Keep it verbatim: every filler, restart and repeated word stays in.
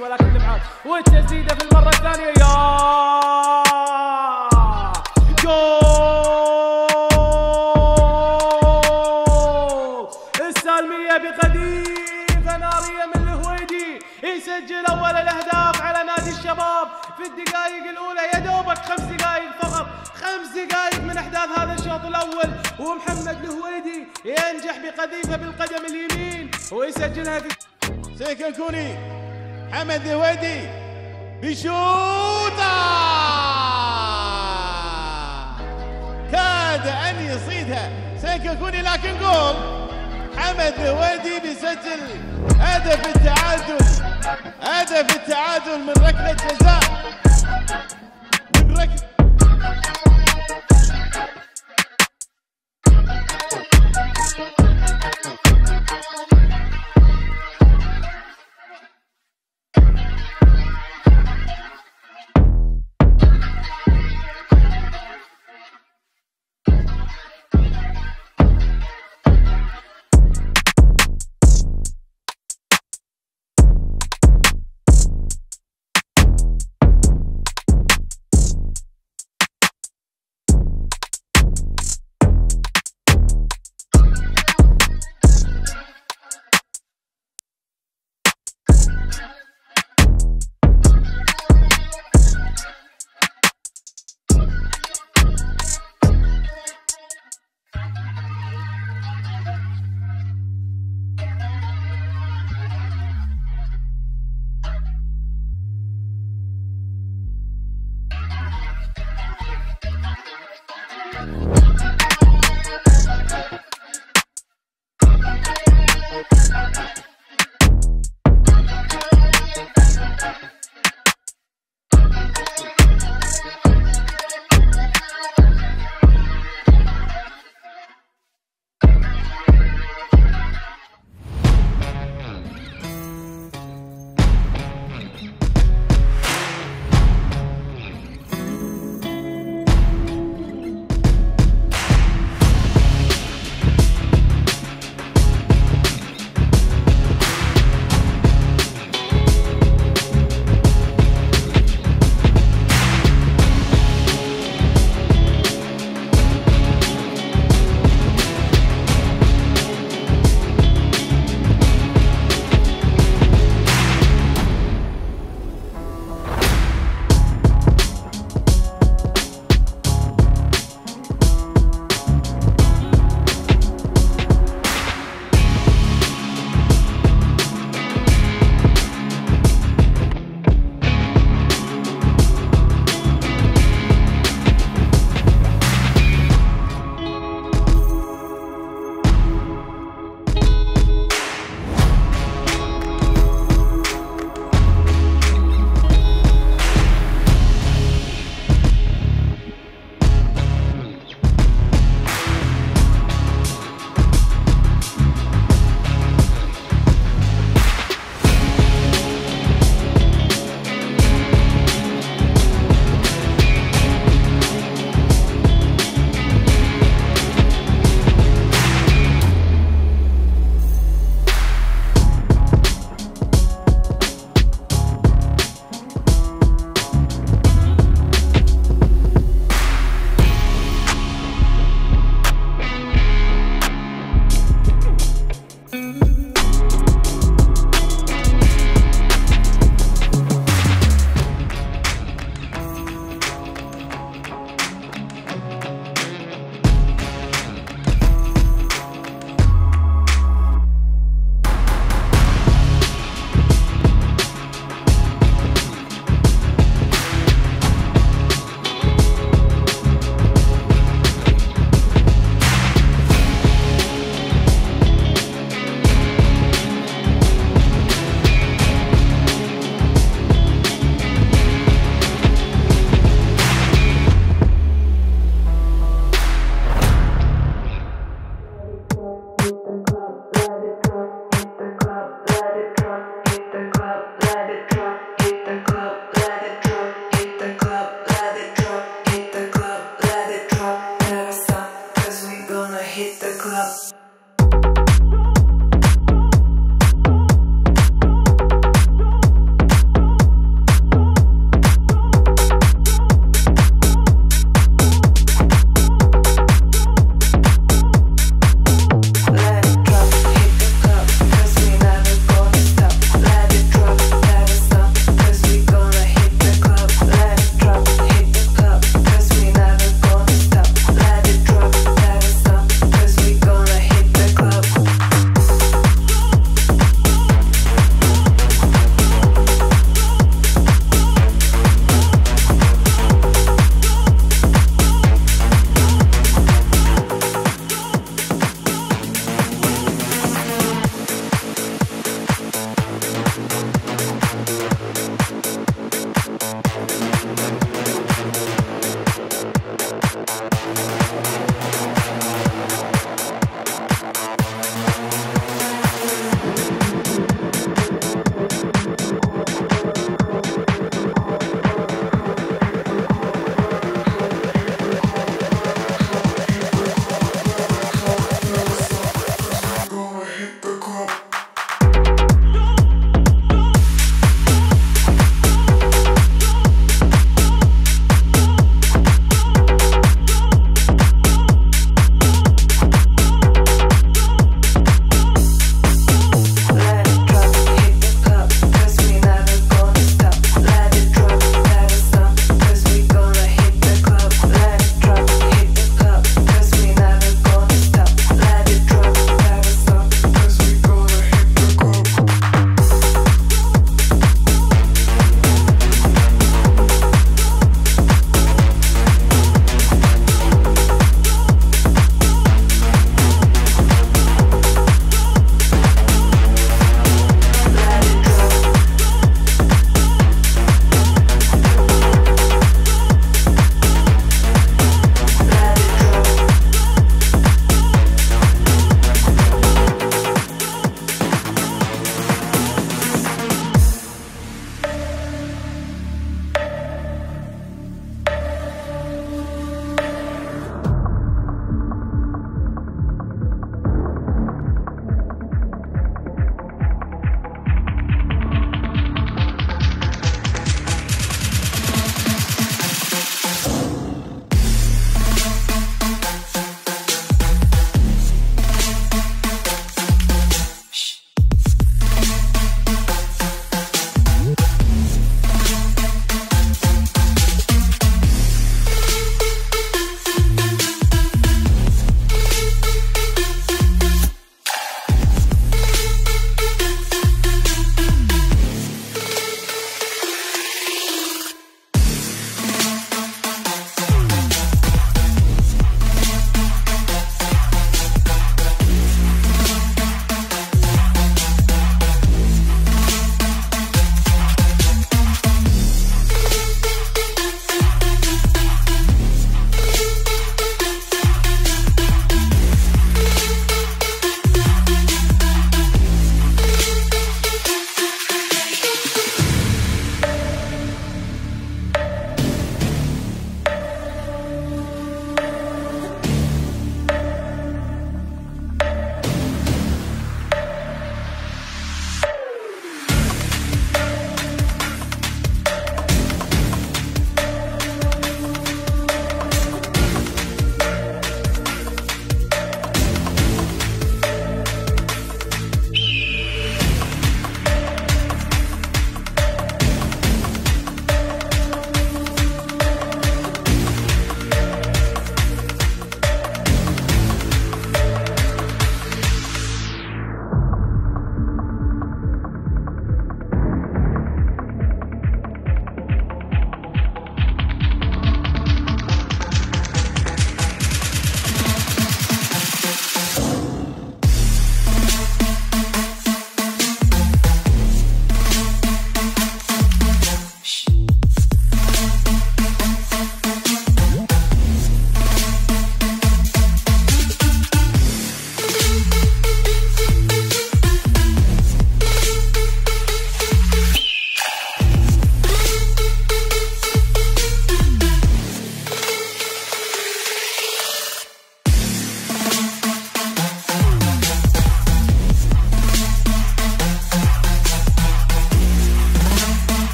بعيد ولكن معاك، والتسديده في المره الثانيه يا جول. السالميه بقذيفه ناريه من الهويدي يسجل اول الاهداف على نادي الشباب في الدقائق الاولى، يا دوبك خمس دقائق فقط، خمس دقائق من احداث هذا الشوط الاول، ومحمد الهويدي ينجح بقذيفه بالقدم اليمين ويسجلها في سيكوني. محمد الهويدي بشوطه كاد ان يصيدها سيكوني لكن جول. محمد الهويدي بيسجل هدف التعادل، هدف التعادل من ركله جزاء.